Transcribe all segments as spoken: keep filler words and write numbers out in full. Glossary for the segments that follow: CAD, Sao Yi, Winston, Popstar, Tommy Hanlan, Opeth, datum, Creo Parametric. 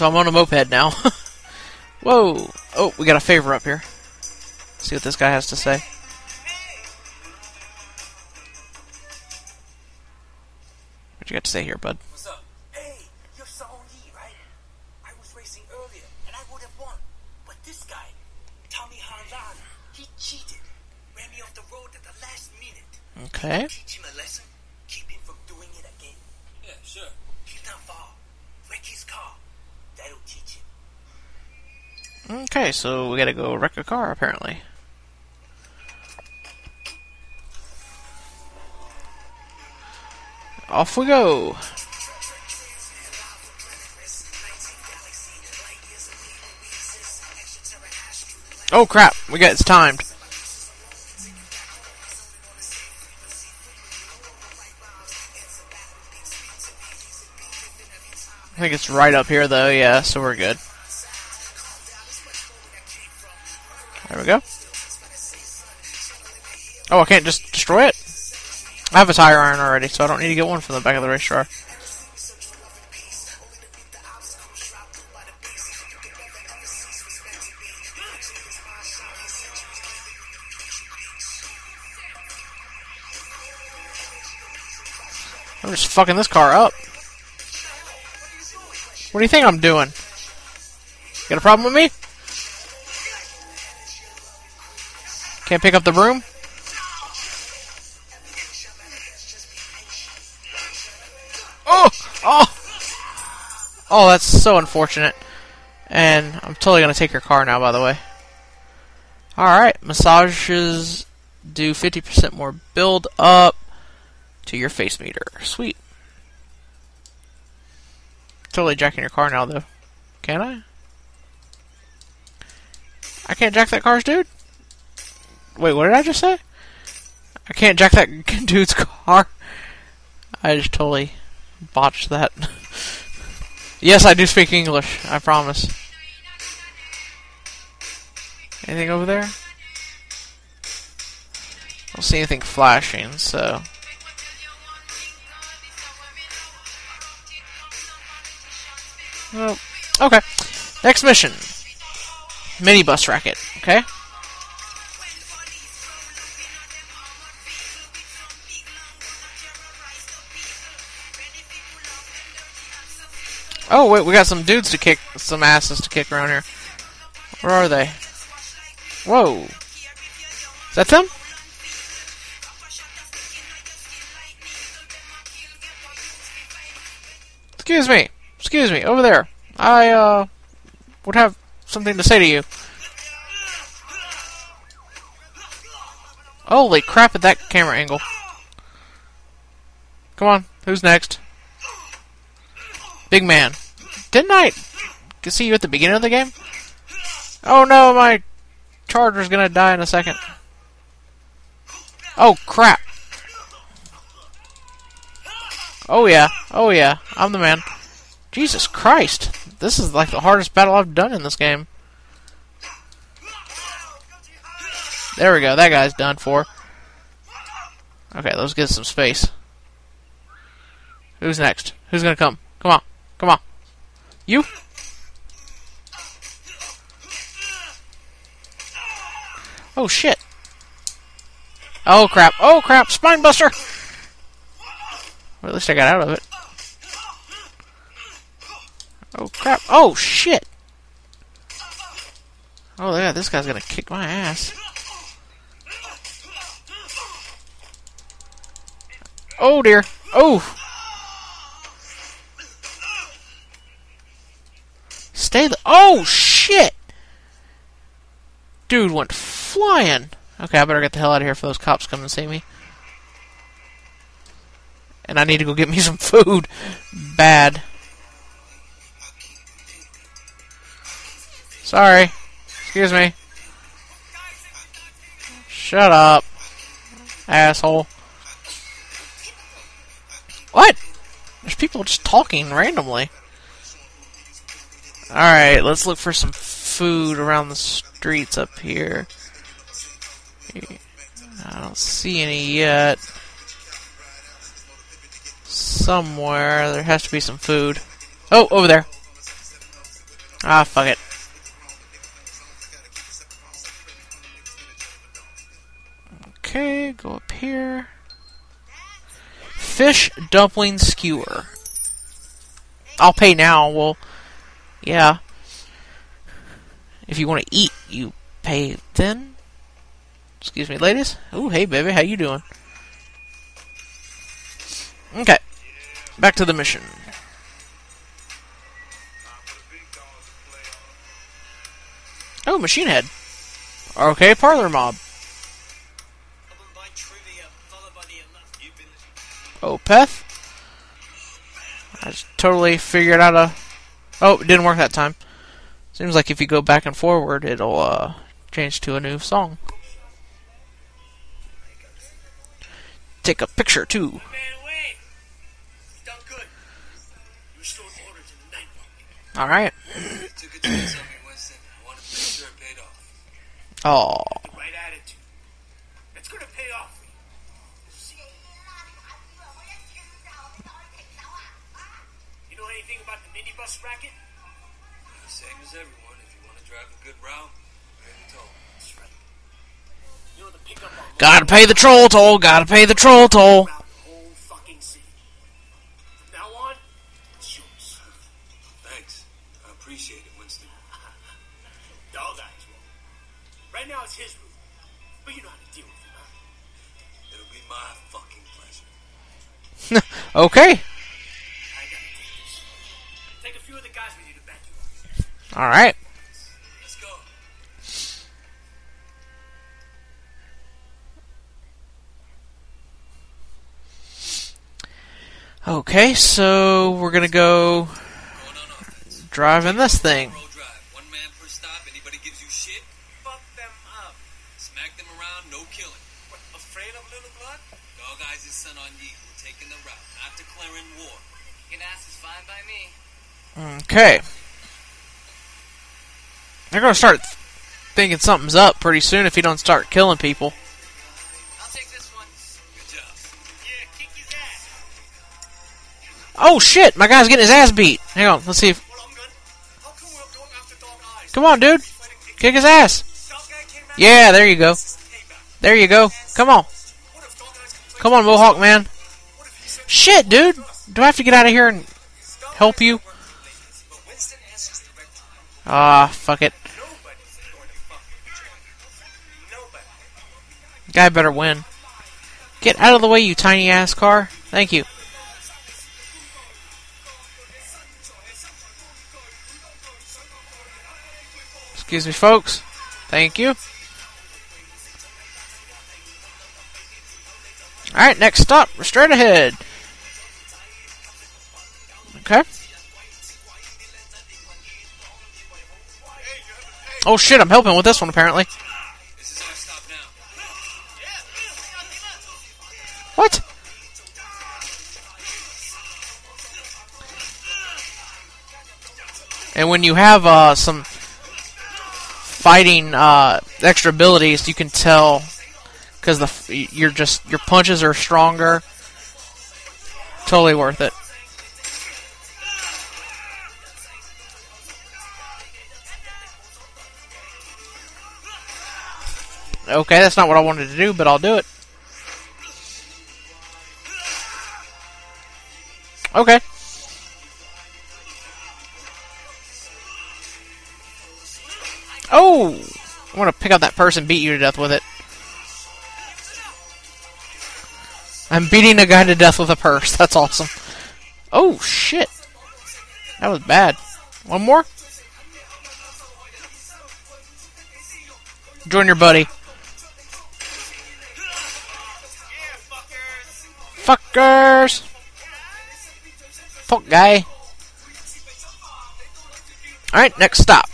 So I'm on a moped now. Whoa! Oh, we got a favor up here. Let's see what this guy has to say. What you got to say here, bud? What's up? Hey, you're Sao Yi, right? I was racing earlier, and I would have won. But this guy, Tommy Hanlan, he cheated. Ran me off the road at the last minute. Okay. Teach him a lesson. Keep him from doing it again. Yeah, sure. He's not far. Wreck his car. That'll teach him. Okay, so we gotta go wreck a car, apparently. Off we go! Oh crap, we got it's timed. I think it's right up here though, yeah, so we're good. There we go. Oh, I can't just destroy it? I have a tire iron already, so I don't need to get one from the back of the race car. I'm just fucking this car up. What do you think I'm doing? Got a problem with me? Can't pick up the broom? Oh! Oh! Oh, that's so unfortunate. And I'm totally gonna take your car now, by the way. Alright, massages do fifty percent more build up to your face meter. Sweet. Totally jacking your car now, though. Can I? I can't jack that car's dude? Wait, what did I just say? I can't jack that dude's car. I just totally botched that. Yes, I do speak English. I promise. Anything over there? I don't see anything flashing, so... Well, okay. Next mission. Minibus racket, okay? Oh, wait, we got some dudes to kick, some asses to kick around here. Where are they? Whoa. Is that them? Excuse me. Excuse me. Over there. I, uh, would have something to say to you. Holy crap at that camera angle. Come on. Who's next? Big man. Didn't I see you at the beginning of the game? Oh no, my charger's gonna die in a second. Oh crap. Oh yeah, oh yeah, I'm the man. Jesus Christ, this is like the hardest battle I've done in this game. There we go, that guy's done for. Okay, let's get some space. Who's next? Who's gonna come? Come on. Come on. You? Oh, shit. Oh, crap. Oh, crap. Spinebuster! Well, at least I got out of it. Oh, crap. Oh, shit! Oh, yeah. This guy's gonna kick my ass. Oh, dear. Oh! Stay the- Oh, shit! Dude went flying! Okay, I better get the hell out of here before those cops come and see me. And I need to go get me some food. Bad. Sorry. Excuse me. Shut up. Asshole. What? There's people just talking randomly. Alright, let's look for some food around the streets up here. I don't see any yet. Somewhere, there has to be some food. Oh, over there. Ah, fuck it. Okay, go up here. Fish dumpling skewer. I'll pay now. Well, yeah. If you want to eat, you pay then. Excuse me, ladies. Ooh, hey, baby, how you doing? Okay. Back to the mission. Oh, machine head. Okay, parlor mob. Opeth. I just totally figured out a... Oh, it didn't work that time. Seems like if you go back and forward, it'll uh, change to a new song. Take a picture, too. Alright. Oh. Racket? Same as everyone. If you want to drive a good route, pay the toll. That's right. You know, the pickup on gotta pay the troll toll. Gotta pay the troll toll. Whole fucking city. From now on, it's yours. Thanks. I appreciate it, Winston. The old guy's wrong. Right now it's his roof. But you know how to deal with it, huh? It'll be my fucking pleasure. Okay. All right. Let's go. Okay, so we're gonna go driving this thing. One man per stop. Anybody gives you shit, fuck them up. Smack them around, no killing. What, afraid of little blood? Dog eyes is son on ye. We're taking the route, not declaring war. Your ass is fine by me. Okay. They're gonna start thinking something's up pretty soon if you don't start killing people. I'll take this one. Good job. Yeah, kick his ass. Oh shit! My guy's getting his ass beat. Hang on, let's see if. Come on, dude. Kick his ass. Yeah, there you go. There you go. Come on. Come on, Mohawk man. Shit, dude. Do I have to get out of here and help you? Ah, fuck it. Guy better win. Get out of the way, you tiny ass car. Thank you. Excuse me, folks. Thank you. Alright, next stop. We're straight ahead. Okay. Oh shit, I'm helping with this one apparently. What? And when you have uh, some fighting uh, extra abilities, you can tell because the you're just your punches are stronger. Totally worth it. Okay, that's not what I wanted to do, but I'll do it. Okay. Oh! I want to pick up that person, beat you to death with it. I'm beating a guy to death with a purse. That's awesome. Oh, shit. That was bad. One more? Join your buddy. Fuckers! Fuck guy. Alright, next stop.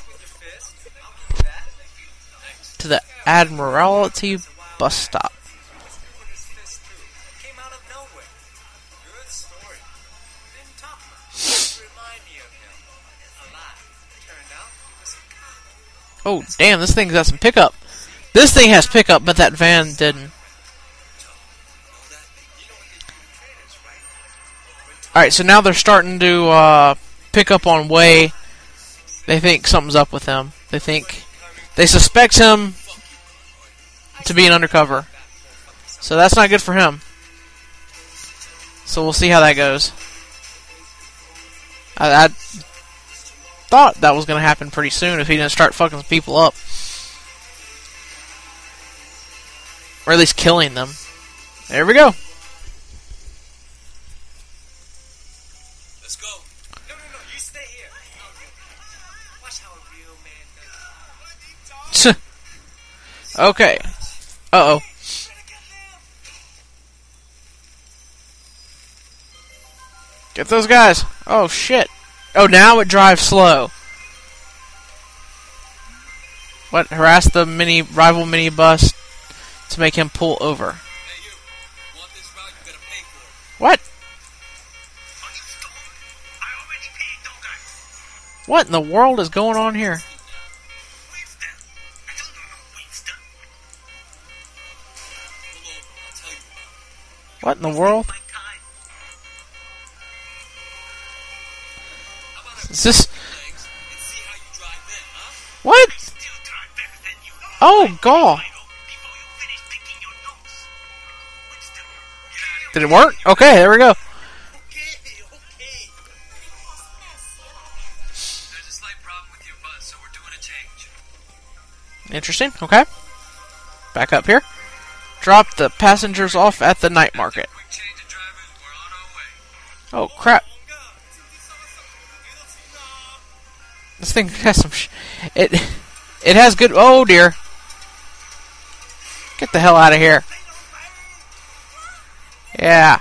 To the Admiralty bus stop. Oh, damn, this thing's got some pickup. This thing has pickup, but that van didn't. Alright, so now they're starting to uh, pick up on way They think something's up with him. They think... They suspect him to be an undercover. So that's not good for him. So we'll see how that goes. I, I thought that was going to happen pretty soon if he didn't start fucking people up. Or at least killing them. There we go. Let's go. No, no, no, you stay here. Watch how a real man does. Okay. Uh-oh. Get those guys. Oh, shit. Oh, now it drives slow. What? Harass the mini rival minibus to make him pull over. What? What in the world is going on here? What in the world? Is this... What? Oh, God. Did it work? Okay, there we go. Interesting, okay. Back up here. Drop the passengers off at the night market. Oh, crap. This thing has some sh... It, it has good... Oh, dear. Get the hell out of here. Yeah.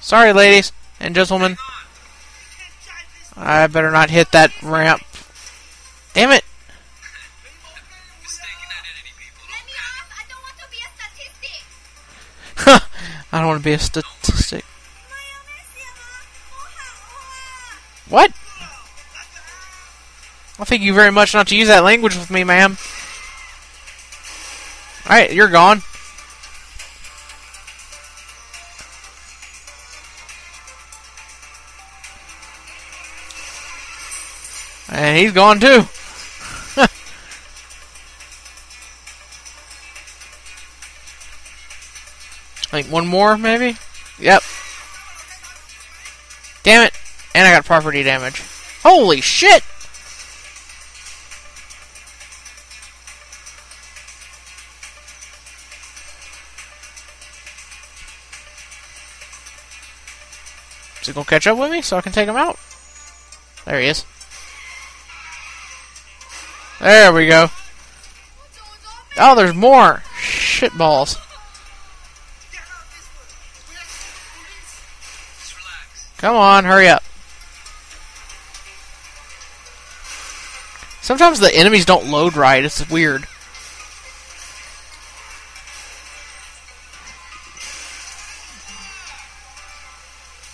Sorry, ladies and gentlemen. I better not hit that ramp. Damn it. I don't want to be a statistic. What? Well, thank you very much not to use that language with me, ma'am. Alright, you're gone. And he's gone too. Like one more, maybe? Yep. Damn it. And I got property damage. Holy shit! Is he gonna catch up with me so I can take him out? There he is. There we go. Oh, there's more! Shitballs. Come on, hurry up. Sometimes the enemies don't load right. It's weird.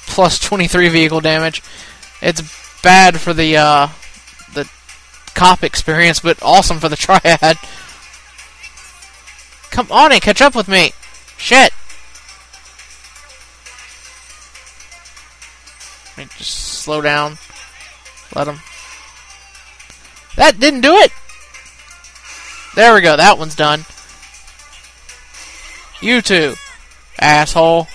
Plus twenty-three vehicle damage. It's bad for the, uh, the cop experience, but awesome for the triad. Come on and catch up with me. Shit. Just slow down. Let him. That didn't do it! There we go. That one's done. You two. Asshole.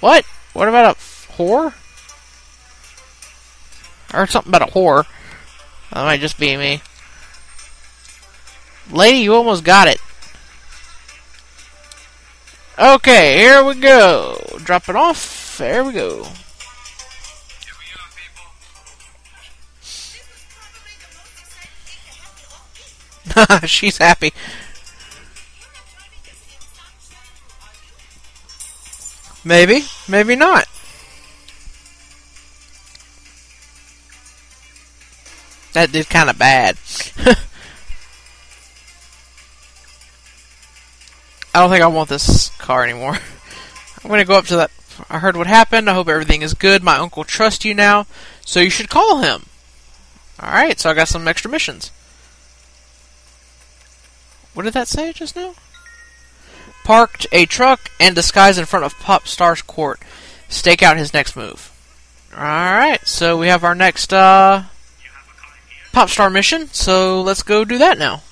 What? What about a whore? Or something about a whore. That might just be me. Lady, you almost got it. Okay, here we go. Drop it off. There we go. Here we are, people. This is probably the most exciting thing that happened all week. She's happy. Maybe, maybe not. That did kind of bad. I don't think I want this car anymore. I'm going to go up to that. I heard what happened. I hope everything is good. My uncle trusts you now, so you should call him. Alright, so I got some extra missions. What did that say just now? Parked a truck and disguised in front of Popstar's court. Stake out his next move. Alright, so we have our next, uh... Popstar mission, so let's go do that now.